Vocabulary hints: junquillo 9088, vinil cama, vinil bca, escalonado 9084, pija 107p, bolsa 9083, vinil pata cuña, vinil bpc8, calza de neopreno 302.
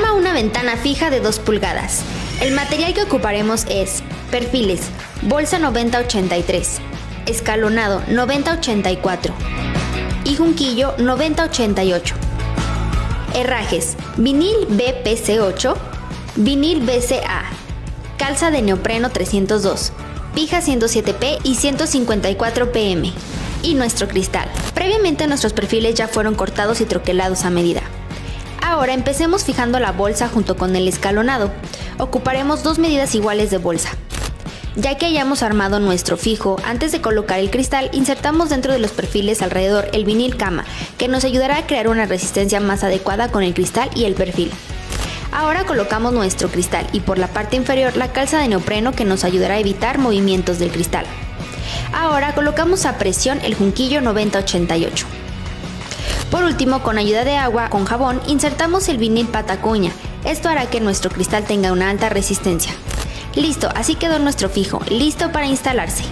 Arma una ventana fija de 2 pulgadas. El material que ocuparemos es perfiles, bolsa 9083, escalonado 9084 y junquillo 9088. Herrajes, vinil bpc8, vinil bca, calza de neopreno 302, pija 107p y 154 pm, y nuestro cristal. Previamente nuestros perfiles ya fueron cortados y troquelados a medida. Ahora empecemos fijando la bolsa junto con el escalonado. Ocuparemos 2 medidas iguales de bolsa. Ya que hayamos armado nuestro fijo, antes de colocar el cristal, insertamos dentro de los perfiles alrededor el vinil cama, que nos ayudará a crear una resistencia más adecuada con el cristal y el perfil. Ahora colocamos nuestro cristal y por la parte inferior la calza de neopreno, que nos ayudará a evitar movimientos del cristal. Ahora colocamos a presión el junquillo 9088. Por último, con ayuda de agua con jabón, insertamos el vinil pata cuña. Esto hará que nuestro cristal tenga una alta resistencia. Listo, así quedó nuestro fijo, listo para instalarse.